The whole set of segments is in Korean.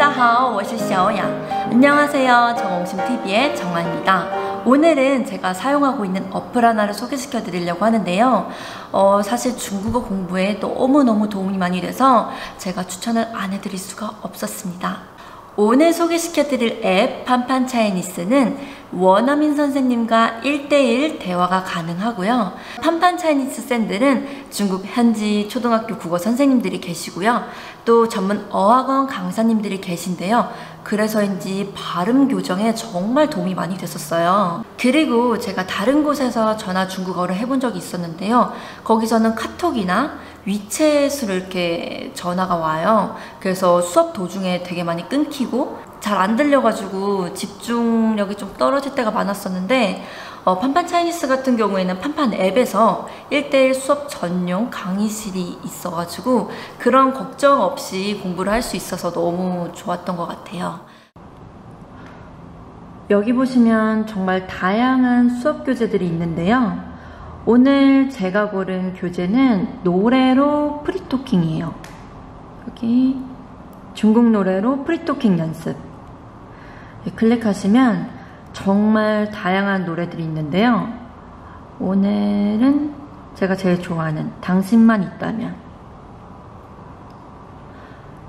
大家好, 我是小雅. 안녕하세요, 정옹심TV의 정아입니다. 오늘은 제가 사용하고 있는 어플 하나를 소개시켜 드리려고 하는데요. 사실 중국어 공부에 너무너무 도움이 많이 돼서 제가 추천을 안 해드릴 수가 없었습니다. 오늘 소개시켜 드릴 앱 판판차이니즈는 원어민 선생님과 1대1 대화가 가능하고요. 판판차이니즈 쌤들은 중국 현지 초등학교 국어 선생님들이 계시고요. 또 전문 어학원 강사님들이 계신데요. 그래서인지 발음 교정에 정말 도움이 많이 됐었어요. 그리고 제가 다른 곳에서 전화 중국어를 해본 적이 있었는데요. 거기서는 카톡이나 위챗으로 이렇게 전화가 와요. 그래서 수업 도중에 되게 많이 끊기고 잘 안 들려가지고 집중력이 좀 떨어질 때가 많았었는데 판판차이니즈 같은 경우에는 판판 앱에서 1대1 수업 전용 강의실이 있어가지고 그런 걱정 없이 공부를 할 수 있어서 너무 좋았던 것 같아요. 여기 보시면 정말 다양한 수업 교재들이 있는데요. 오늘 제가 고른 교재는 노래로 프리토킹이에요. 여기 중국 노래로 프리토킹 연습 클릭하시면 정말 다양한 노래들이 있는데요. 오늘은 제가 제일 좋아하는 당신만 있다면.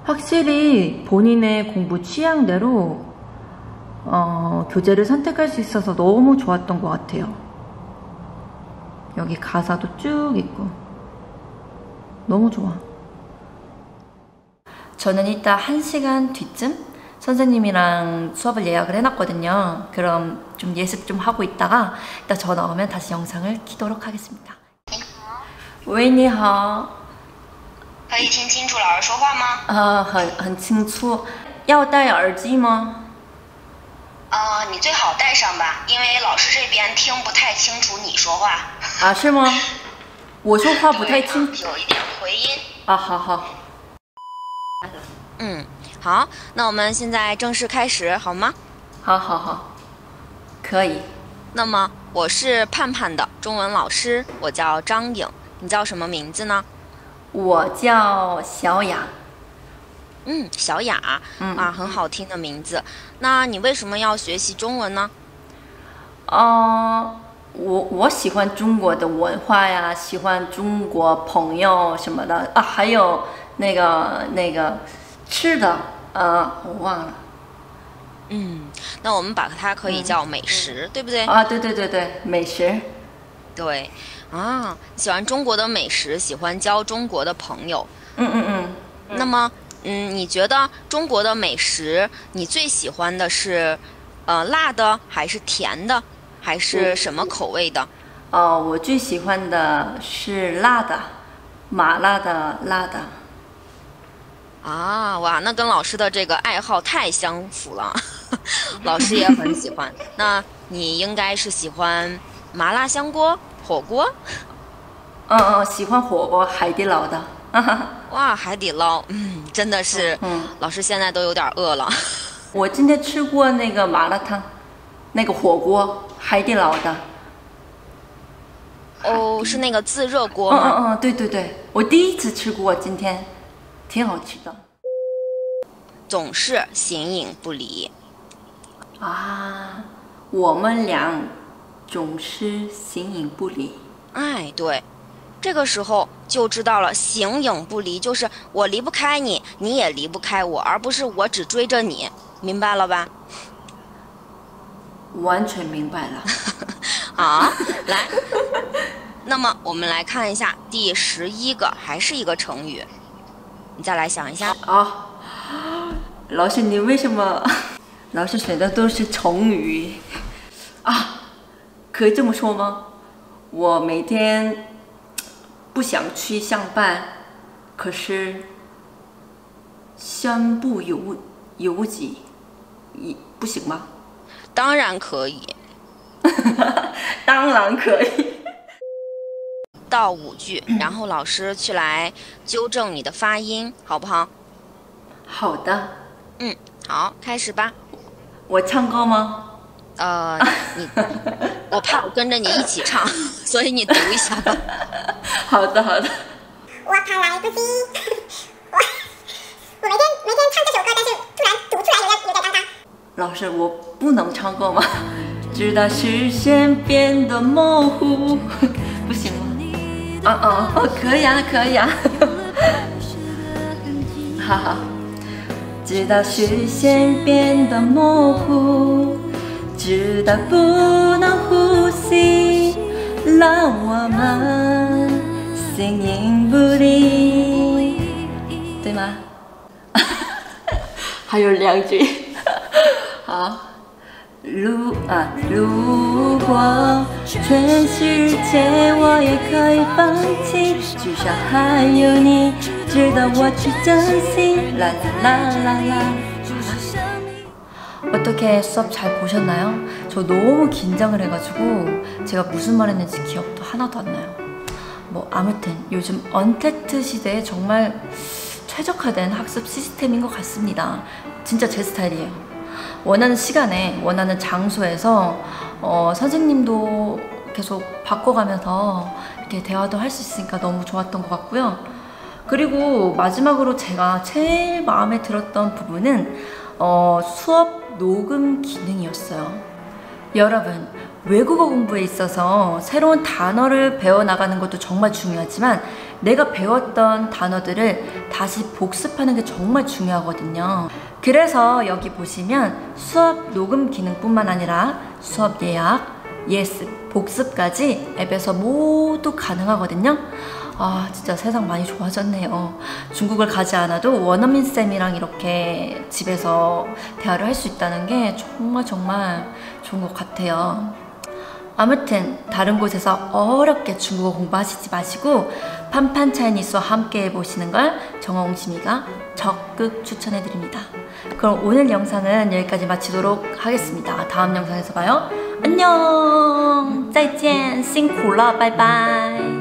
확실히 본인의 공부 취향대로 교재를 선택할 수 있어서 너무 좋았던 것 같아요. 여기 가사도 쭉 있고 너무 좋아. 저는 이따 1시간 뒤쯤 선생님이랑 수업을 예약을 해놨거든요. 그럼 좀 예습 좀 하고 있다가 이따 전화 오면 다시 영상을 키도록 하겠습니다. 喂你好，可以听清楚老师说话吗？很清楚。要戴耳机吗？你最好戴上吧，因为老师这边听不太清楚你说话。啊，是吗？我说话不太清楚。啊，好好好。 好，那我们现在正式开始好吗？好好好，可以。那么我是盼盼的中文老师，我叫张颖，你叫什么名字呢？我叫小雅。嗯，小雅啊，很好听的名字。那你为什么要学习中文呢？我喜欢中国的文化呀，喜欢中国朋友什么的啊，还有那个 吃的，我忘了。那我们把它可以叫美食，对不对？啊，对对对对，美食。对。啊，喜欢中国的美食，喜欢教中国的朋友。那么你觉得中国的美食你最喜欢的是辣的还是甜的还是什么口味的？我最喜欢的是辣的，麻辣的辣的。 哇，那跟老师的这个爱好太相符了。老师也很喜欢。那你应该是喜欢麻辣香锅火锅？嗯嗯，喜欢火锅，海底捞的。哇，海底捞，真的是老师现在都有点饿了。我今天吃过那个麻辣烫，那个火锅海底捞的。哦，是那个自热锅。嗯嗯，对对对，我第一次吃过今天，挺好吃的。 总是形影不离。哎，对，这个时候就知道了形影不离就是我离不开你，你也离不开我，而不是我只追着你，明白了吧？完全明白了。好，来，那么我们来看一下第11个，还是一个成语，你再来想一下啊。 老师你为什么老是选的都是成语啊？可以这么说吗？我每天不想去上班，可是身不由己，不行吗？当然可以。到5句，然后老师去来纠正你的发音，好不好？好的。 好，开始吧。我唱歌吗？你，我怕我跟着你一起唱，所以你读一下吧。好的，好的。我跑来不及，我每天唱这首歌，但是突然。老师，我不能唱歌吗？直到视线变得模糊，不行吗？可以啊，可以啊。好好，直到视线变得模糊，直到不能呼吸，让我们形影不离，对吗？还有两句，好。 如果全世界我也可以放弃，至少还有你值得我去珍惜。라라라라라. 어떻게 수업 잘 보셨나요? 저 너무 긴장을 해가지고 제가 무슨 말 했는지 기억도 하나도 안 나요. 뭐 아무튼 요즘 언택트 시대에 정말 최적화된 학습 시스템인 것 같습니다. 진짜 제 스타일이에요. 원하는 시간에 원하는 장소에서 선생님도 계속 바꿔가면서 이렇게 대화도 할 수 있으니까 너무 좋았던 것 같고요. 그리고 마지막으로 제가 제일 마음에 들었던 부분은 수업 녹음 기능이었어요. 여러분, 외국어 공부에 있어서 새로운 단어를 배워나가는 것도 정말 중요하지만 내가 배웠던 단어들을 다시 복습하는 게 정말 중요하거든요. 그래서 여기 보시면 수업 녹음 기능뿐만 아니라 수업 예약, 예습, 복습까지 앱에서 모두 가능하거든요. 아, 진짜 세상 많이 좋아졌네요. 중국을 가지 않아도 원어민 쌤이랑 이렇게 집에서 대화를 할 수 있다는 게 정말 좋은 것 같아요. 아무튼 다른 곳에서 어렵게 중국어 공부하시지 마시고 판판 차이니즈와 함께 해보시는 걸 정아옹심이가 적극 추천해드립니다. 그럼 오늘 영상은 여기까지 마치도록 하겠습니다. 다음 영상에서 봐요. 안녕! 再见! 辛苦了! 바이바이!